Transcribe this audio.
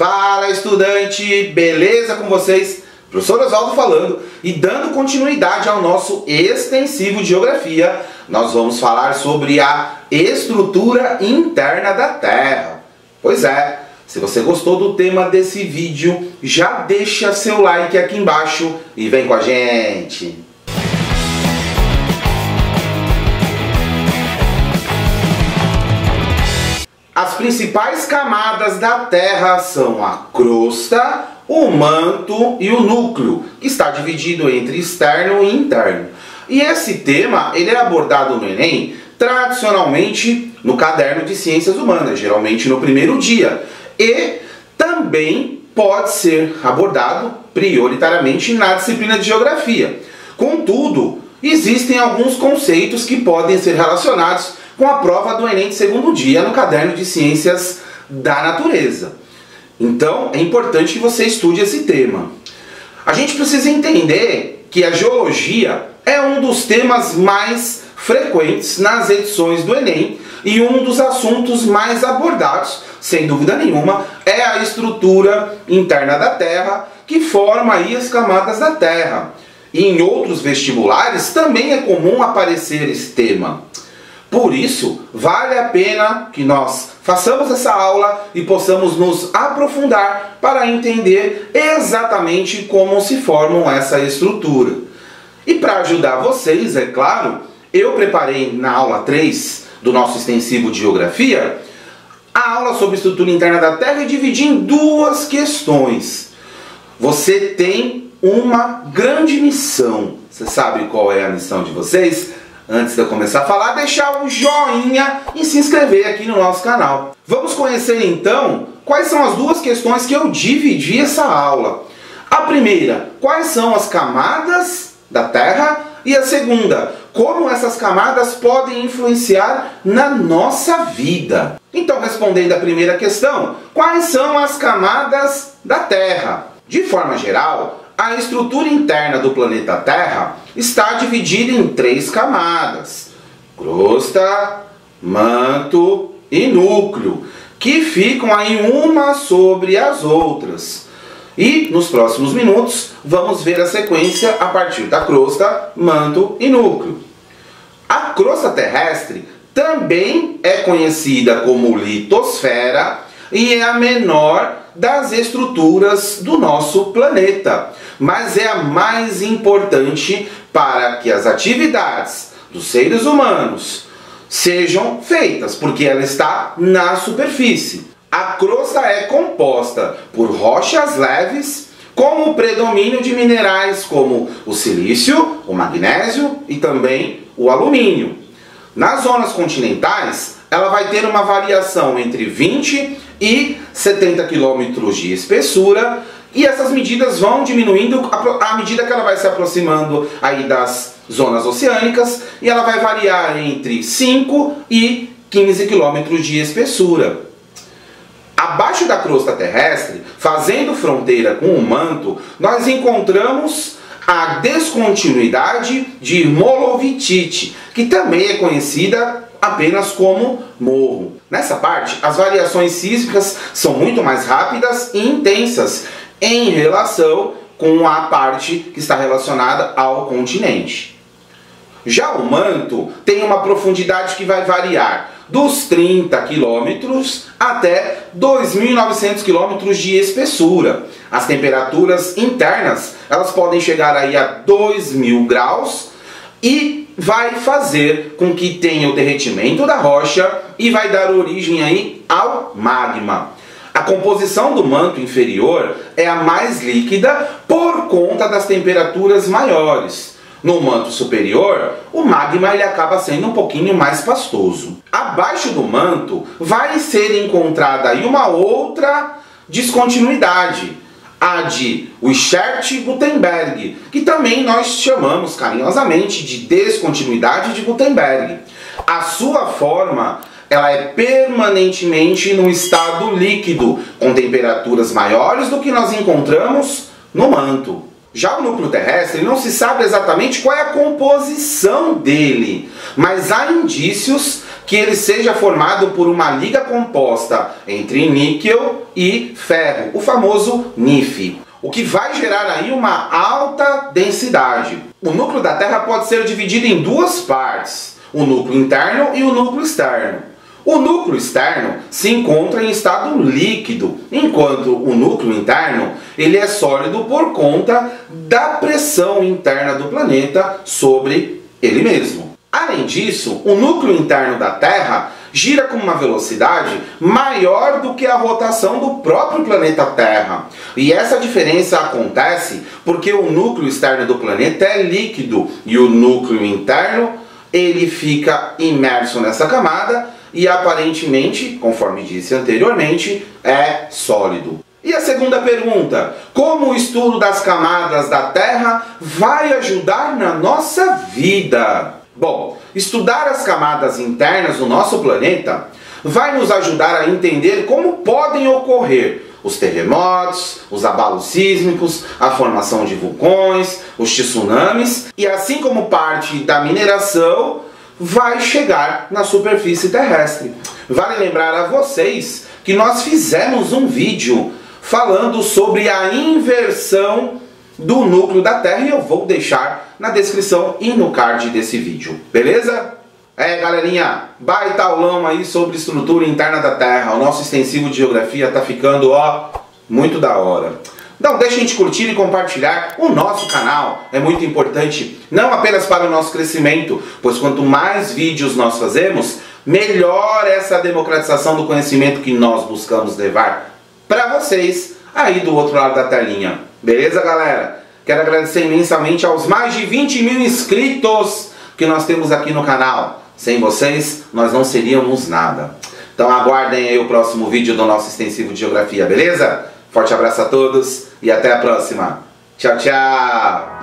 Fala, estudante! Beleza com vocês? Professor Oswaldo falando e dando continuidade ao nosso extensivo de Geografia, nós vamos falar sobre a estrutura interna da Terra. Pois é, se você gostou do tema desse vídeo, já deixa seu like aqui embaixo e vem com a gente! As principais camadas da Terra são a crosta, o manto e o núcleo, que está dividido entre externo e interno. E esse tema ele é abordado no Enem, tradicionalmente no caderno de Ciências Humanas, geralmente no primeiro dia. E também pode ser abordado prioritariamente na disciplina de Geografia. Contudo, existem alguns conceitos que podem ser relacionados com a prova do Enem de segundo dia no caderno de Ciências da Natureza. Então, é importante que você estude esse tema. A gente precisa entender que a geologia é um dos temas mais frequentes nas edições do Enem e um dos assuntos mais abordados, sem dúvida nenhuma, é a estrutura interna da Terra, que forma aí as camadas da Terra. E em outros vestibulares também é comum aparecer esse tema. Por isso, vale a pena que nós façamos essa aula e possamos nos aprofundar para entender exatamente como se formam essa estrutura. E para ajudar vocês, é claro, eu preparei na aula 3 do nosso extensivo de Geografia a aula sobre estrutura interna da Terra e dividi em duas questões. Você tem uma grande missão. Você sabe qual é a missão de vocês? Antes de eu começar a falar, deixar um joinha e se inscrever aqui no nosso canal. Vamos conhecer então quais são as duas questões que eu dividi essa aula. A primeira, quais são as camadas da Terra? E a segunda, como essas camadas podem influenciar na nossa vida? Então, respondendo a primeira questão, quais são as camadas da Terra? De forma geral, a estrutura interna do planeta Terra está dividida em três camadas: crosta, manto e núcleo, que ficam aí uma sobre as outras. E nos próximos minutos vamos ver a sequência a partir da crosta, manto e núcleo. A crosta terrestre também é conhecida como litosfera e é a menor das estruturas do nosso planeta, mas é a mais importante para que as atividades dos seres humanos sejam feitas, porque ela está na superfície. A crosta é composta por rochas leves, com o predomínio de minerais como o silício, o magnésio e também o alumínio. Nas zonas continentais, ela vai ter uma variação entre 20 e 70 km de espessura, e essas medidas vão diminuindo à medida que ela vai se aproximando aí das zonas oceânicas, e ela vai variar entre 5 e 15 km de espessura. Abaixo da crosta terrestre, fazendo fronteira com o manto, nós encontramos a descontinuidade de Mohorovicic, que também é conhecida apenas como morro. Nessa parte, as variações sísmicas são muito mais rápidas e intensas em relação com a parte que está relacionada ao continente. Já o manto tem uma profundidade que vai variar dos 30 km até 2.900 km de espessura. As temperaturas internas elas podem chegar aí a 2.000 graus e vai fazer com que tenha o derretimento da rocha e vai dar origem aí ao magma. A composição do manto inferior é a mais líquida por conta das temperaturas maiores. No manto superior, o magma ele acaba sendo um pouquinho mais pastoso. Abaixo do manto vai ser encontrada aí uma outra descontinuidade, a de Wiechert-Gutenberg, que também nós chamamos carinhosamente de descontinuidade de Gutenberg. A sua forma ela é permanentemente num estado líquido, com temperaturas maiores do que nós encontramos no manto. Já o núcleo terrestre não se sabe exatamente qual é a composição dele, mas há indícios que ele seja formado por uma liga composta entre níquel e ferro, o famoso NiFe, o que vai gerar aí uma alta densidade. O núcleo da Terra pode ser dividido em duas partes, o núcleo interno e o núcleo externo. O núcleo externo se encontra em estado líquido, enquanto o núcleo interno ele é sólido por conta da pressão interna do planeta sobre ele mesmo. Além disso, o núcleo interno da Terra gira com uma velocidade maior do que a rotação do próprio planeta Terra. E essa diferença acontece porque o núcleo externo do planeta é líquido e o núcleo interno ele fica imerso nessa camada e aparentemente, conforme disse anteriormente, é sólido. E a segunda pergunta: como o estudo das camadas da Terra vai ajudar na nossa vida? Bom, estudar as camadas internas do nosso planeta vai nos ajudar a entender como podem ocorrer os terremotos, os abalos sísmicos, a formação de vulcões, os tsunamis e, assim como parte da mineração, vai chegar na superfície terrestre. Vale lembrar a vocês que nós fizemos um vídeo falando sobre a inversão do núcleo da Terra e eu vou deixar na descrição e no card desse vídeo, beleza? É, galerinha, baita aulão aí sobre estrutura interna da Terra. O nosso extensivo de geografia tá ficando, ó, muito da hora. Não deixe a gente curtir e compartilhar o nosso canal, é muito importante, não apenas para o nosso crescimento, pois quanto mais vídeos nós fazemos, melhor essa democratização do conhecimento que nós buscamos levar para vocês aí do outro lado da telinha. Beleza, galera? Quero agradecer imensamente aos mais de 20 mil inscritos que nós temos aqui no canal. Sem vocês, nós não seríamos nada. Então aguardem aí o próximo vídeo do nosso extensivo de geografia, beleza? Forte abraço a todos e até a próxima. Tchau, tchau!